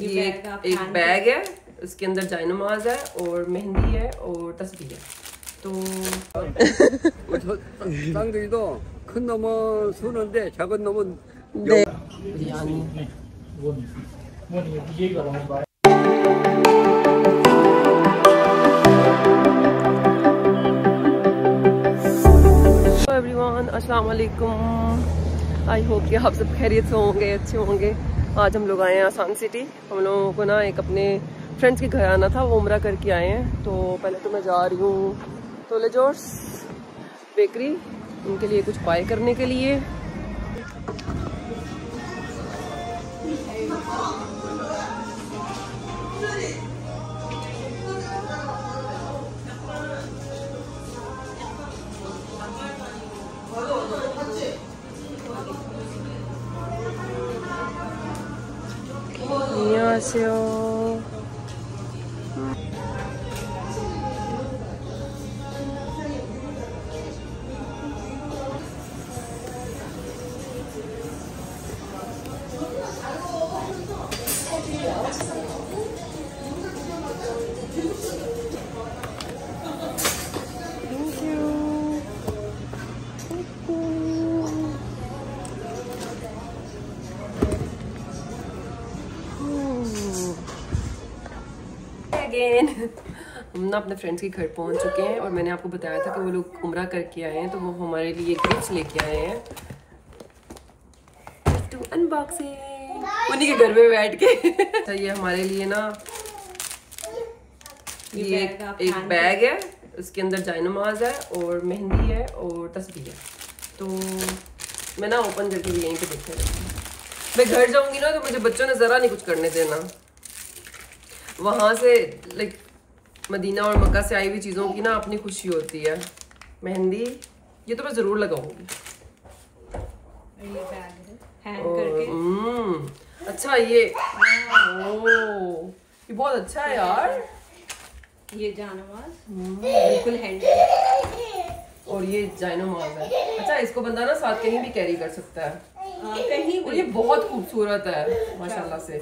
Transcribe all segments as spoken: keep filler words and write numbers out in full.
ये एक बैग है, उसके अंदर जाए नमाज है और मेहंदी है और तस्वीर है। तो बिरयानी अस्सलामुअलैकुम। आई होप कि आप सब खैरियत से होंगे, अच्छे होंगे। आज हम लोग आए हैं आसान सिटी। हम लोगों को ना एक अपने फ्रेंड्स के घर आना था, वो उमरा करके आए हैं। तो पहले तो मैं जा रही हूँ तोले जोर्स बेकरी, उनके लिए कुछ बाय करने के लिए। हम ना अपने फ्रेंड्स के घर पहुंच चुके हैं और मैंने आपको बताया था कि वो लोग उमरा करके आए हैं, तो वो हमारे लिए गिफ्ट्स लेके आए हैं। टू अनबॉक्सिंग उन्हीं के घर में बैठ के। अच्छा ये हमारे लिए ना ये एक बैग है, उसके अंदर जाए नमाज है और मेहंदी है और तस्वीर है। तो मैं ना ओपन करके भी यहीं पर देखने लगी। मैं घर जाऊँगी ना तो मुझे बच्चों ने ज़रा नहीं कुछ करने देना। वहाँ से लाइक मदीना और मक्का से आई हुई चीज़ों की ना अपनी खुशी होती है। मेहंदी ये तो मैं ज़रूर लगाऊंगी। अच्छा ये ओ, ये बहुत अच्छा है यार। ये जानमाज बिल्कुल हैंड और ये जायनमाज है। अच्छा इसको बंदा ना साथ कहीं भी कैरी कर सकता है। आ, कहीं और ये बहुत खूबसूरत है माशाल्लाह से।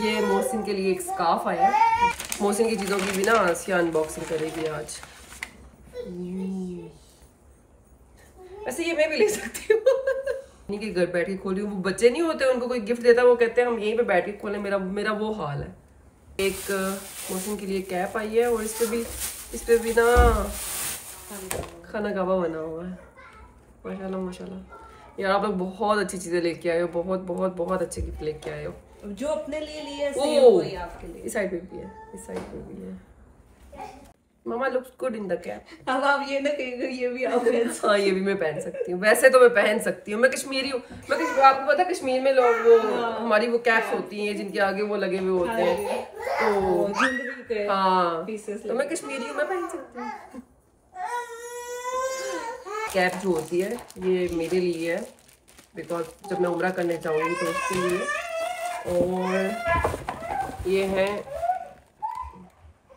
ये मोहसिन के लिए एक स्कार्फ आया है। मोहसिन की चीज़ों की भी ना आसिया अनबॉक्सिंग करेगी आज। वैसे ये मैं भी ले सकती हूँ। नहीं कि घर बैठ के खोली हूँ। वो बच्चे नहीं होते, उनको कोई गिफ्ट देता है वो कहते हैं हम यहीं पे बैठ के खोलें। मेरा मेरा वो हाल है। एक मोहसिन के लिए कैप आई है और इस पर भी इस पर भी ना खाना काबा बना हुआ है। माशाल्लाह माशाल्लाह यार आप लोग बहुत अच्छी चीज़ें लेके आए हो, बहुत बहुत बहुत अच्छे गिफ्ट लेके आए हो। जो अपने लिए लिए वही आपके लिए। इस साइड पे भी है, इस साइड पे भी है। मामा looks good in the cap. अब आप ये ना कहेंगे ये भी आप पहन सकते हो। हाँ ये भी मैं पहन सकती हूँ। वैसे तो मैं पहन सकती हूँ, मैं कश्मीरी हूँ। मैं किश... आपको पता कश्मीर में लोग वो हमारी वो कैप्स होती हैं जिनके आगे वो लगे हुए होते हैं। तो हाँ तो मैं कश्मीरी हूँ, मैं पहन सकती हूँ। कैप जो होती है ये मेरे लिए है बिकॉज जब मैं उमरा करने जाऊँगी तो उसके लिए। और ये है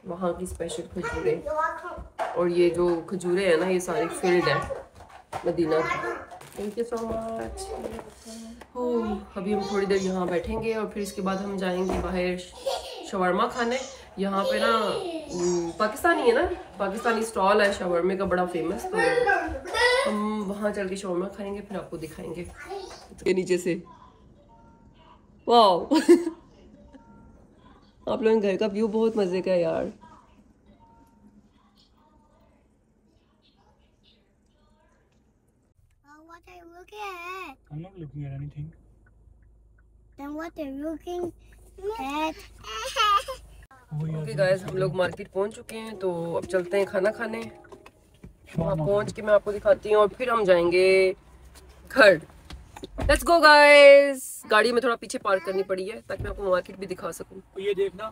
वहाँ की स्पेशल खजूरे और ये जो खजूरे हैं ना ये सारे फील्ड है मदीना की। Thank you so much. हो अभी हम थोड़ी देर यहाँ बैठेंगे और फिर इसके बाद हम जाएंगे बाहर शवारमा खाने। यहाँ पे ना पाकिस्तानी है ना, पाकिस्तानी स्टॉल है शवारमे का बड़ा फेमस, तो हम वहाँ चल के शवारमा खाएंगे फिर आपको दिखाएंगे। ये नीचे से वाह आप लोगों के घर का व्यू बहुत मज़े का है यार। I'm not looking at anything. Then what are you looking at? Okay guys, हम लोग मार्केट पहुंच चुके हैं तो अब चलते हैं खाना खाने। वहाँ पहुंच के मैं आपको दिखाती हूँ और फिर हम जाएंगे घर। Let's go guys। गाड़ी में थोड़ा पीछे पार्क करनी पड़ी है ताकि मैं आपको मार्केट भी दिखा सकूँ। ये देखना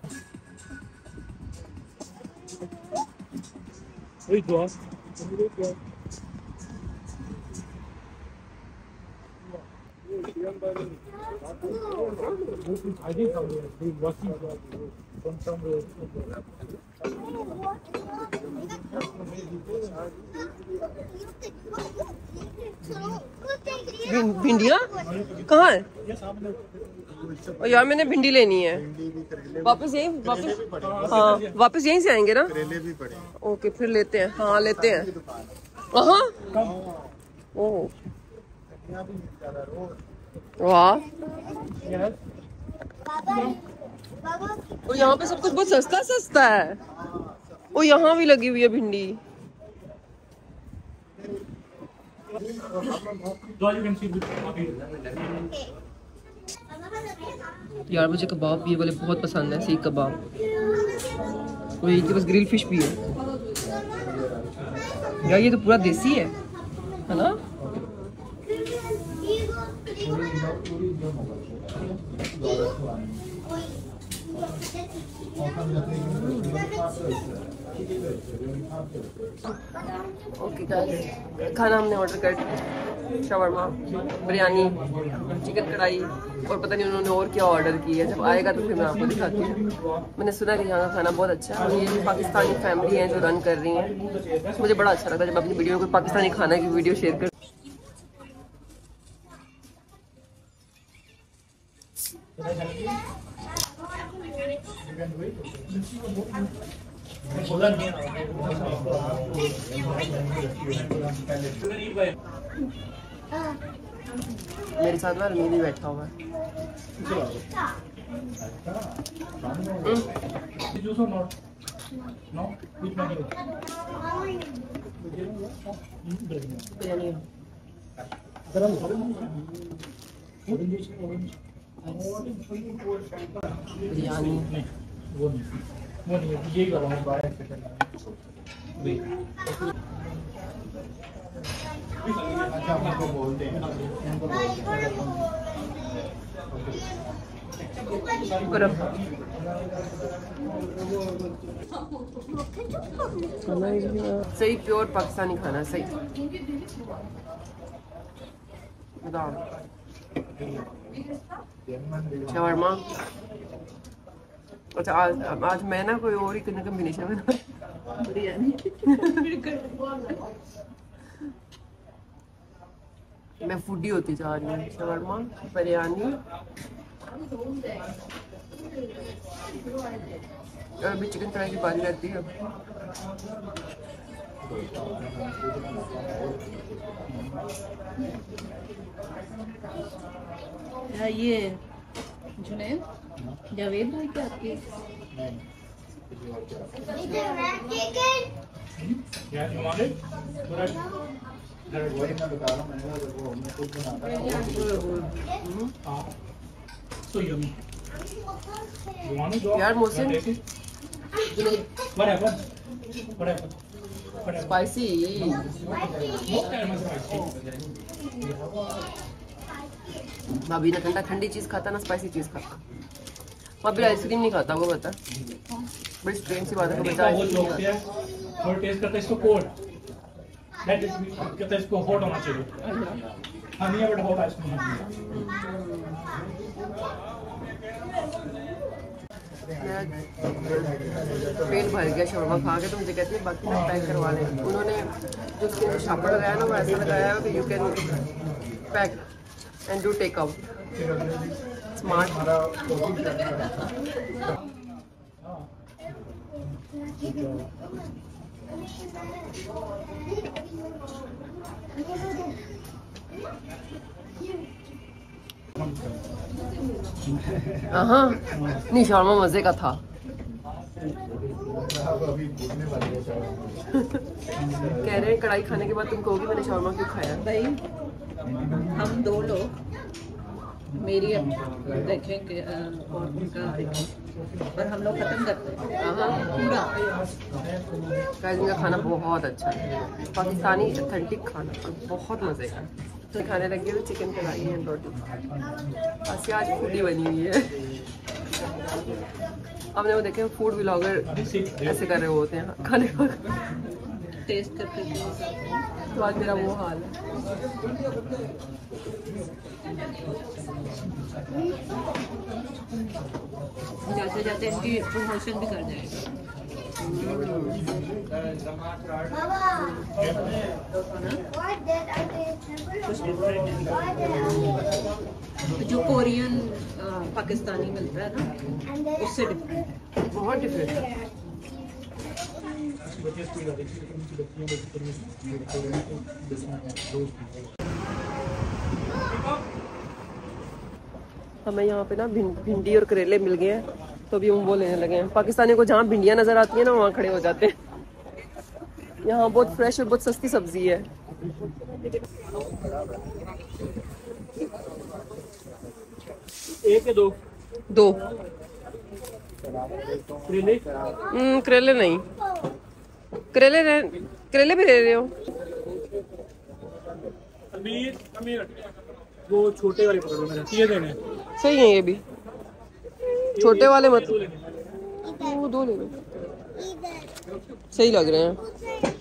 भिंडिया कहाँ है? और यार मैंने भिंडी लेनी है। वापस यहीं वापस हाँ वापस यहीं से आएंगे ना। करेले भी पड़े। ओके फिर लेते हैं। हाँ लेते हैं। हाँ ओह वाह। और यहाँ पे सब कुछ बहुत सस्ता सस्ता है। और यहाँ भी लगी हुई है भिंडी। यार मुझे कबाब ये वाले बहुत पसंद है, सीख कबाब। और इनके पास ग्रिल फिश भी है। यार ये तो पूरा देसी है, है ना? ओके गाइस, खाना हमने ऑर्डर कर दिया, शवरमा, बिरयानी, चिकन कढ़ाई और पता नहीं उन्होंने और क्या ऑर्डर किया है। जब आएगा तो फिर मैं आपको दिखाती हूँ। मैंने सुना कि यहाँ का खाना बहुत अच्छा है। और ये भी पाकिस्तानी फैमिली हैं जो रन कर रही हैं, मुझे बड़ा अच्छा लगता है जब अपनी वीडियो में पाकिस्तानी खाना की वीडियो शेयर कर। मेरे साथ ना रमीन भी बैठा हुआ है। बिरयानी वो वो नहीं है, यही वाला बाहर से अच्छा हमको बोलते हैं। सही प्योर पाकिस्तानी खाना, सही शवरमा। अच्छा आज आज मैं ना कोई और ही करने का कॉम्बिनेशन बना बिरयानी मैं फूडी होती जा रही हूँ। शवरमा, बिरयानी और अभी चिकन कढ़ाई की बारी रहती है। या ये जुनैद जावेद भाई के आपके यार मौसम स्पाइसी भाभी ना ठंडा ठंडी चीज खाता ना स्पाइसी चीज खाता। भाभी आइसक्रीम नहीं खाता, वो बता बड़ी स्ट्रेन सी बात है। और टेस्ट करता इसको कोल्ड, दैट इज कहता इसको हॉट होना चाहिए। हां नहीं बट हॉट आइसक्रीम पेट भर गया शोरमा खा के। तो मुझे कहती है बाकी ना पैक करवा ले। उन्होंने जो उसके छापड़ लगाया ना वो ऐसा लगाया है कि you can pack and do take out smart aha nahi shawarma mazze ka tha कह रहे हैं कढ़ाई खाने के बाद तुम कहोगी मैंने शवरमा क्यों खाया। भाई हम दो लोग मेरी देखेंगे और उनका पर हम लोग खत्म करते हैं पूरा। गाइस इनका खाना बहुत अच्छा है, पाकिस्तानी ऑथेंटिक खाना बहुत मजे का। तो खाने लगे हुए चिकन कढ़ाई है रोटी। ऐसी आज पूरी बनी हुई है। हमने वो देखे फूड व्लॉगर ऐसे कर रहे होते हैं खाने वक्त टेस्ट करते हैं। तो आज मेरा वो हाल है। जाते जाते इनकी प्रमोशन भी कर जाएंगे। जो कोरियन पाकिस्तानी मिलता है ना, उससे डिफरेंट, बहुत डिफरेंट है। हमें यहाँ पे ना भिंडी और करेले मिल गए हैं, तो अभी हम वो लेने लगे हैं। पाकिस्तानी को जहाँ भिंडियाँ नजर आती है ना, वहाँ खड़े हो जाते हैं। यहाँ बहुत फ्रेश और बहुत सस्ती सब्जी है। एक या दो दो करेले? नहीं, करेले करेले भी ले रहे हो? अमीर, अमीर, वो छोटे वाले पकड़ लो, ये देने सही है। ये भी छोटे वाले मत, वो दो ले लो, सही लग रहे हैं।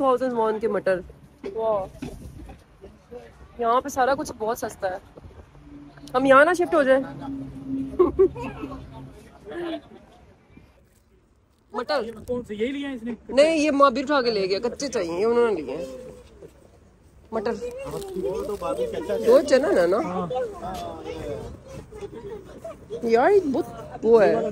थाउजेंड वन के मटर। यहाँ पे सारा कुछ बहुत सस्ता है। हम यहाँ ना शिफ्ट हो जाए। मटर कौन से, यही लिया इसने? नहीं, ये माँ भी उठा के ले गया, कच्चे चाहिए उन्होंने लिए। मटर दो चना ना ना यार, बहुत वो है।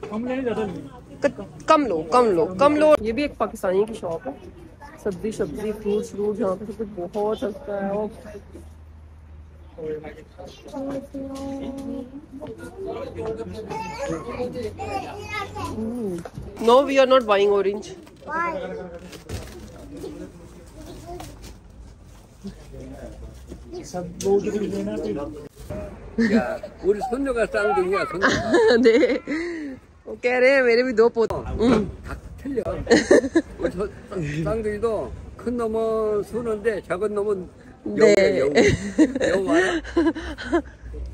कम लो, कम लो, कम लो। ये भी एक पाकिस्तानी की शॉप है, सब्जी सब्जी फ्रूट फ्रूट, यहाँ पे सब कुछ बहुत सस्ता है। और no, we are not buying orange. कह रहे हैं मेरे भी दो पोते। 땅들이도 큰 놈은 수는데 작은 놈은 네. 여우. 여우 알아?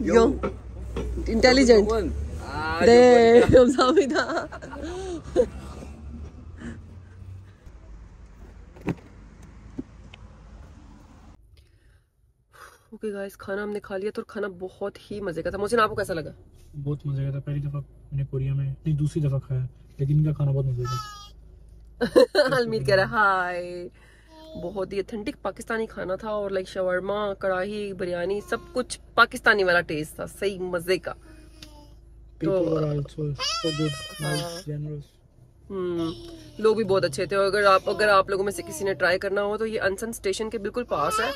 여우. 인텔리전트. 네, 감사합니다. ओके गाइस, खाना हमने खा लिया, तो खाना बहुत ही मजे का था। मोहसिन, आपको कैसा लगा? बहुत मजे का था। पहली दफा मैंने कोरिया में, नहीं दूसरी दफा खाया, लेकिन इनका खाना बहुत मजे का था। अलमीर कह रहा है हाय, बहुत ही ऑथेंटिक पाकिस्तानी खाना था। और लाइक शवरमा, कड़ाही, बिरयानी, सब कुछ पाकिस्तानी वाला टेस्ट था, सही मजे का। तो हम्म लोग भी बहुत अच्छे थे। और अगर आप अगर आप लोगों में से किसी ने ट्राई करना हो तो ये अनसन स्टेशन के बिल्कुल पास है,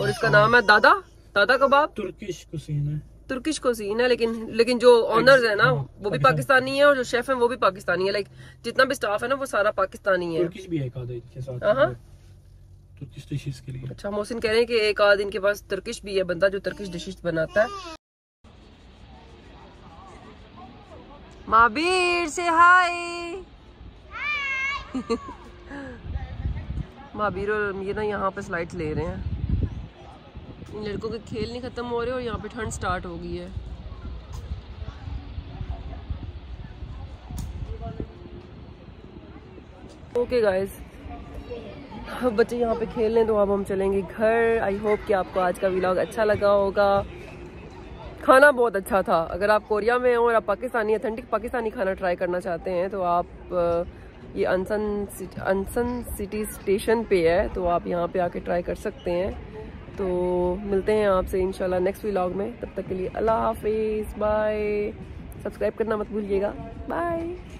और इसका नाम है दादा दादा कबाब। तुर्किश कुसीन है, तुर्किश कुसीन है, लेकिन लेकिन जो ऑनर्स है ना, वो भी पाकिस्तानी है, और जो शेफ है वो भी पाकिस्तानी है। लाइक जितना भी स्टाफ है ना, वो सारा पाकिस्तानी है। तुर्किश भी है एक आध इनके साथ, तुर्किश डिशेस के लिए। अच्छा, मोहसिन कह रहे हैं कि एक आध इनके पास तुर्किश भी है बंदा, जो तुर्किश डिशेस बनाता है। महाबीर से हाय। महाबीर और ये ना यहाँ पे स्लाइड्स ले रहे हैं। इन लड़कों के खेल नहीं खत्म हो रहे, और यहाँ पे ठंड स्टार्ट हो गई है। ओके गाइस, अब बच्चे यहाँ पे खेल रहे हैं, तो अब हम चलेंगे घर। आई होप कि आपको आज का व्लॉग अच्छा लगा होगा। खाना बहुत अच्छा था। अगर आप कोरिया में हो और आप पाकिस्तानी ऑथेंटिक पाकिस्तानी खाना ट्राई करना चाहते हैं, तो आप ये अनसन सिटी अनसन सिटी स्टेशन पे है, तो आप यहाँ पे आके ट्राई कर सकते हैं। तो मिलते हैं आपसे इंशाल्लाह नेक्स्ट व्लॉग में। तब तक के लिए अल्लाह हाफिज़, बाय। सब्सक्राइब करना मत भूलिएगा, बाय।